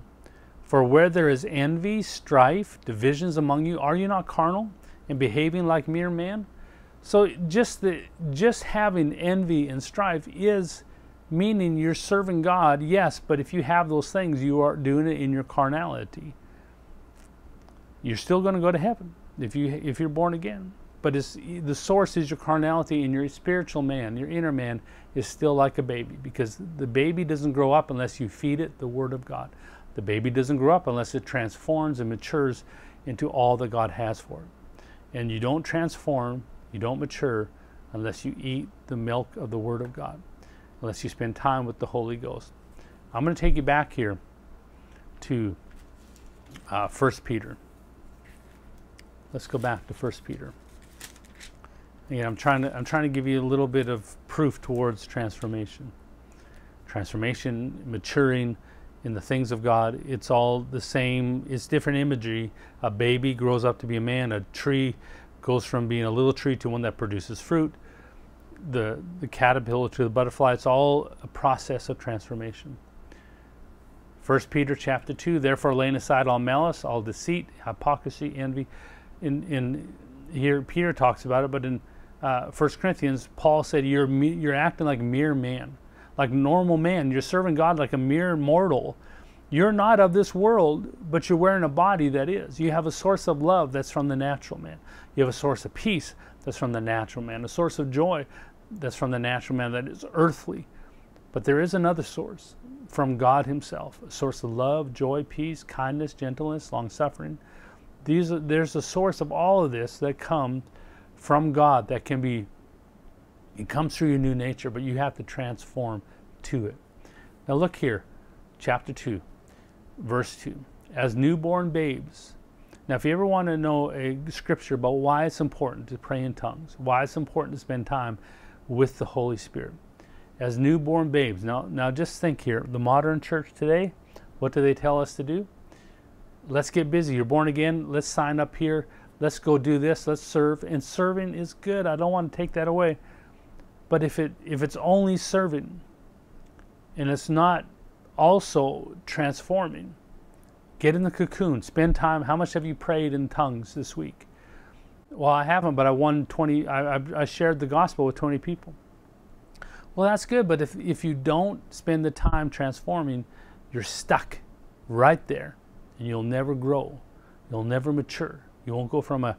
For where there is envy, strife, divisions among you, are you not carnal and behaving like mere men? So just having envy and strife is meaning you're serving God, yes, but if you have those things, you are doing it in your carnality. You're still going to go to heaven if you're born again. But the source is your carnality, and your spiritual man, your inner man, is still like a baby, because the baby doesn't grow up unless you feed it the Word of God. The baby doesn't grow up unless it transforms and matures into all that God has for it. And you don't transform, you don't mature, unless you eat the milk of the Word of God, unless you spend time with the Holy Ghost. I'm going to take you back here to 1 Peter. Let's go back to 1 Peter. Again, I'm trying to give you a little bit of proof towards transformation. Transformation, maturing in the things of God, it's all the same. It's different imagery. A baby grows up to be a man. A tree goes from being a little tree to one that produces fruit. The caterpillar to the butterfly, it's all a process of transformation. 1 Peter chapter 2, therefore laying aside all malice, all deceit, hypocrisy, envy. Here Peter talks about it, but in 1 Corinthians, Paul said you're acting like mere man, like normal man. You're serving God like a mere mortal. You're not of this world, but you're wearing a body that is. You have a source of love that's from the natural man. You have a source of peace that's from the natural man, a source of joy that's from the natural man, that is earthly. But there is another source from God himself, a source of love, joy, peace, kindness, gentleness, long-suffering. There's a source of all of this that comes from God, that can be, it comes through your new nature, but you have to transform to it. Now look here, chapter 2, verse 2. As newborn babes. Now, if you ever want to know a scripture about why it's important to pray in tongues, why it's important to spend time with the Holy Spirit, as newborn babes. Now just think here, the modern church today, what do they tell us to do? Let's get busy. You're born again. Let's sign up here. Let's go do this. Let's serve. And serving is good. I don't want to take that away. But if it's only serving and it's not also transforming, get in the cocoon, spend time. How much have you prayed in tongues this week? Well, I haven't, but I won 20. I shared the gospel with 20 people. Well, that's good, but if you don't spend the time transforming, you're stuck right there, and you'll never grow. You'll never mature. You won't go from a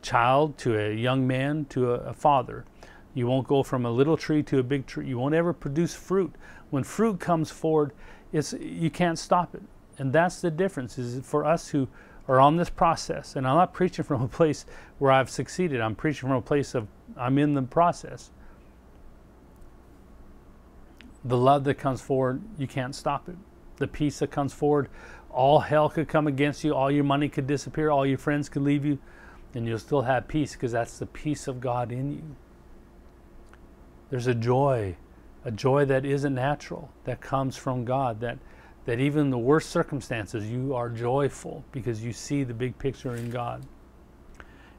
child to a young man to a father. You won't go from a little tree to a big tree. You won't ever produce fruit. When fruit comes forward, you can't stop it. And that's the difference, is for us who are on this process. And I'm not preaching from a place where I've succeeded. I'm preaching from a place of I'm in the process. The love that comes forward, you can't stop it. The peace that comes forward, all hell could come against you. All your money could disappear. All your friends could leave you. And you'll still have peace, because that's the peace of God in you. There's a joy a joy that isn't natural, that comes from God, that even in the worst circumstances you are joyful because you see the big picture in God.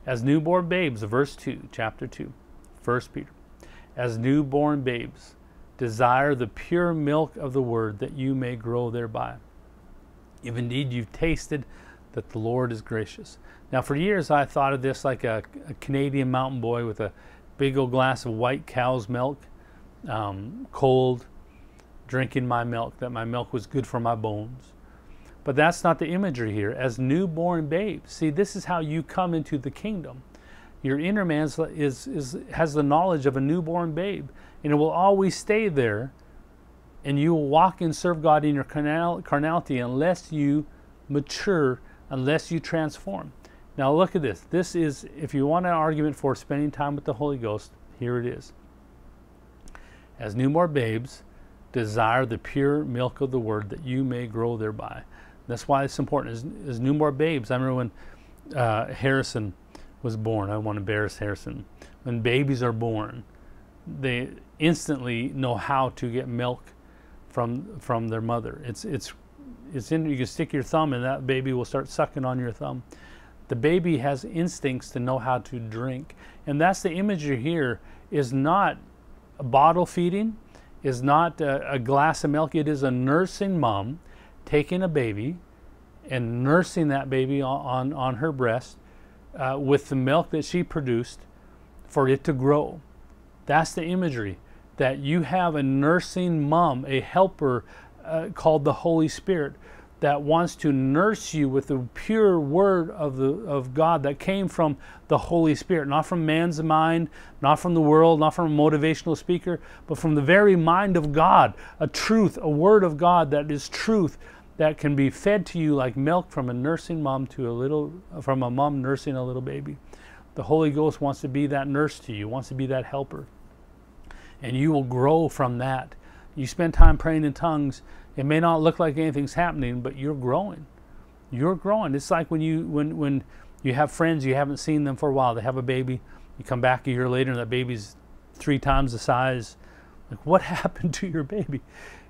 As newborn babes, verse 2, chapter 2, 1 Peter, as newborn babes, desire the pure milk of the word that you may grow thereby, if indeed you've tasted that the Lord is gracious. Now for years I thought of this like a Canadian mountain boy with a big old glass of white cow's milk, cold, drinking my milk, that my milk was good for my bones. But that's not the imagery here. As newborn babes, see, this is how you come into the kingdom. Your inner man has the knowledge of a newborn babe, and it will always stay there, and you will walk and serve God in your carnality unless you mature, unless you transform. Now look at this. This is, if you want an argument for spending time with the Holy Ghost, here it is. As newborn babes, desire the pure milk of the word that you may grow thereby. That's why it's important. As newborn babes, I remember when Harrison was born. I don't want to embarrass Harrison. When babies are born, they instantly know how to get milk from their mother. It's in, you can stick your thumb and that baby will start sucking on your thumb. The baby has instincts to know how to drink. And that's the imagery here, is not a bottle feeding, is not a glass of milk. It is a nursing mom taking a baby and nursing that baby on her breast with the milk that she produced for it to grow. That's the imagery, that you have a nursing mom, a helper called the Holy Spirit, that wants to nurse you with the pure word of God that came from the Holy Spirit, not from man's mind, not from the world, not from a motivational speaker, but from the very mind of God, a truth, a word of God that is truth, that can be fed to you like milk from a nursing mom from a mom nursing a little baby. The Holy Ghost wants to be that nurse to you, wants to be that helper. And you will grow from that. You spend time praying in tongues. It may not look like anything's happening, but you're growing. You're growing. It's like when you have friends, you haven't seen them for a while. They have a baby. You come back a year later, and that baby's 3 times the size. Like, what happened to your baby?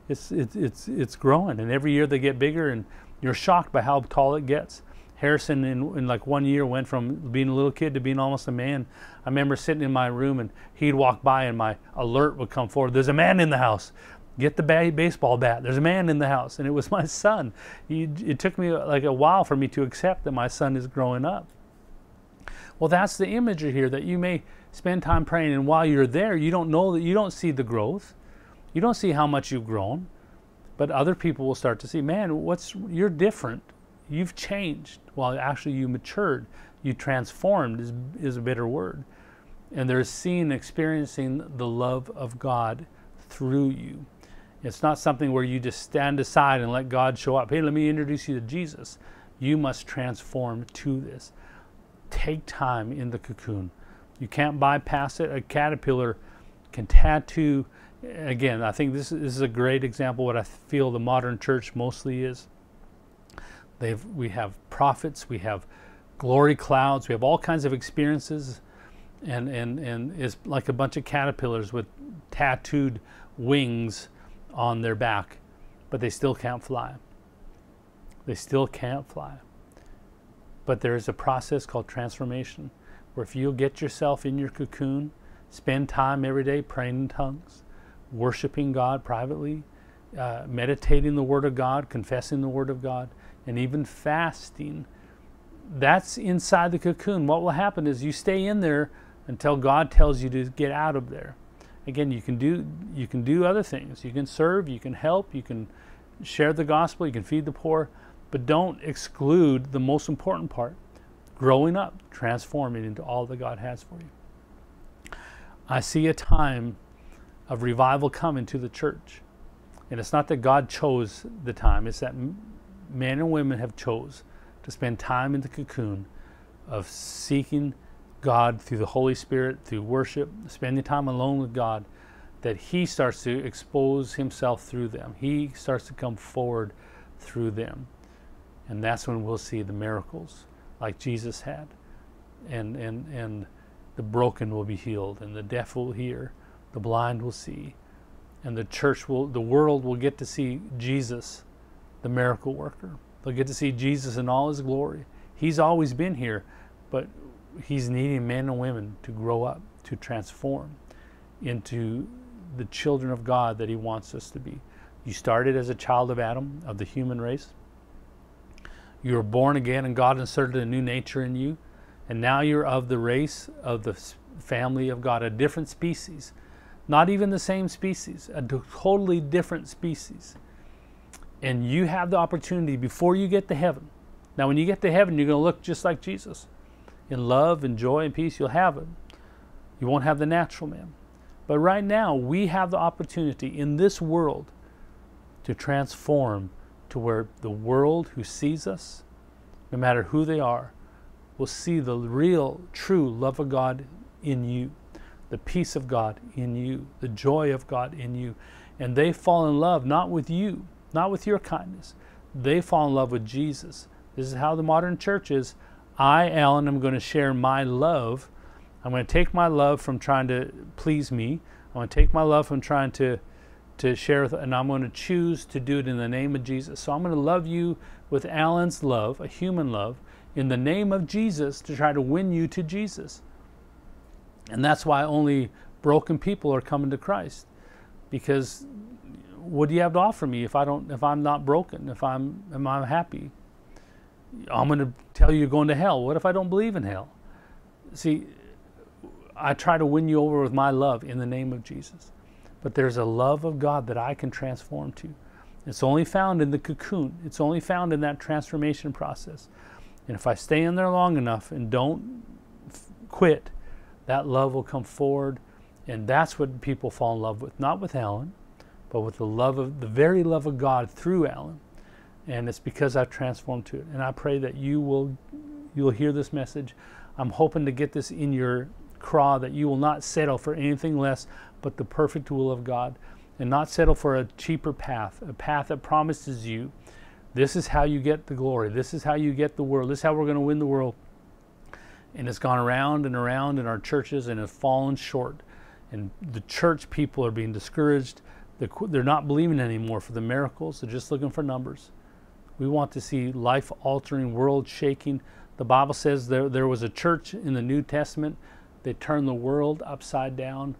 It's growing, and every year they get bigger, and you're shocked by how tall it gets. Harrison, in like 1 year, went from being a little kid to being almost a man. I remember sitting in my room, and he'd walk by, and my alert would come forward. There's a man in the house. Get the baseball bat. There's a man in the house. And it was my son. It took me like a while for me to accept that my son is growing up. Well, that's the imagery here, that you may spend time praying, and while you're there, you don't know that, you don't see the growth. You don't see how much you've grown, but other people will start to see, man, you're different. You've changed. Well, actually, you matured. You transformed is a better word. And they're seeing and experiencing the love of God through you. It's not something where you just stand aside and let God show up. Hey, let me introduce you to Jesus. You must transform to this. Take time in the cocoon. You can't bypass it. A caterpillar can tattoo. Again, I think this is a great example of what I feel the modern church mostly is. We have prophets. We have glory clouds. We have all kinds of experiences. And it's like a bunch of caterpillars with tattooed wings on their back, but they still can't fly. They still can't fly. But there is a process called transformation, where if you'll get yourself in your cocoon, spend time every day praying in tongues, worshiping God privately, meditating the Word of God, confessing the Word of God, and even fasting, that's inside the cocoon. What will happen is you stay in there until God tells you to get out of there. Again, you can do other things. You can serve, you can help, you can share the gospel, you can feed the poor, but don't exclude the most important part, growing up, transforming into all that God has for you. I see a time of revival coming to the church. And it's not that God chose the time, it's that men and women have chose to spend time in the cocoon of seeking God through the Holy Spirit, through worship, spending time alone with God, that He starts to expose Himself through them. He starts to come forward through them. And that's when we'll see the miracles like Jesus had. And the broken will be healed, and the deaf will hear, the blind will see, and the church will, the world will get to see Jesus, the miracle worker. They'll get to see Jesus in all his glory. He's always been here, but he's needing men and women to grow up, to transform into the children of God that he wants us to be. You started as a child of Adam, of the human race. You were born again and God inserted a new nature in you. And now you're of the race, of the family of God, a different species. Not even the same species, a totally different species. And you have the opportunity before you get to heaven. Now when you get to heaven, you're going to look just like Jesus. In love and joy and peace, you'll have it. You won't have the natural man. But right now, we have the opportunity in this world to transform to where the world who sees us, no matter who they are, will see the real, true love of God in you, the peace of God in you, the joy of God in you. And they fall in love not with you, not with your kindness. They fall in love with Jesus. This is how the modern church is. I, Alan, am going to share my love. I'm going to take my love from trying to please me. I'm going to take my love from trying to share with, and I'm going to choose to do it in the name of Jesus. So I'm going to love you with Alan's love, a human love, in the name of Jesus to try to win you to Jesus. And that's why only broken people are coming to Christ. Because what do you have to offer me if I don't, if I'm not broken, if I'm happy? I'm going to tell you you're going to hell. What if I don't believe in hell? See, I try to win you over with my love in the name of Jesus. But there's a love of God that I can transform to. It's only found in the cocoon. It's only found in that transformation process. And if I stay in there long enough and don't quit, that love will come forward. And that's what people fall in love with. Not with Alan, but with the love of, the very love of God through Alan. And it's because I've transformed to it. And I pray that you'll hear this message. I'm hoping to get this in your craw, that you will not settle for anything less but the perfect will of God, and not settle for a cheaper path, a path that promises you this is how you get the glory, this is how you get the world, this is how we're going to win the world. And it's gone around and around in our churches and has fallen short. And the church people are being discouraged. They're not believing anymore for the miracles. They're just looking for numbers. We want to see life altering, world shaking. The Bible says there was a church in the New Testament. They turned the world upside down.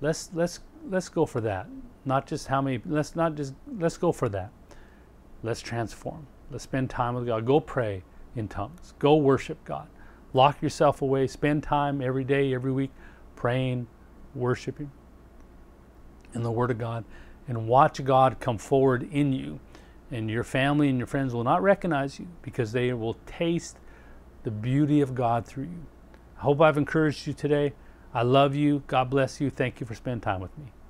Let's go for that. Not just how many. Let's go for that. Let's transform. Let's spend time with God. Go pray in tongues. Go worship God. Lock yourself away. Spend time every day, every week, praying, worshiping in the Word of God, and watch God come forward in you. And your family and your friends will not recognize you because they will taste the beauty of God through you. I hope I've encouraged you today. I love you. God bless you. Thank you for spending time with me.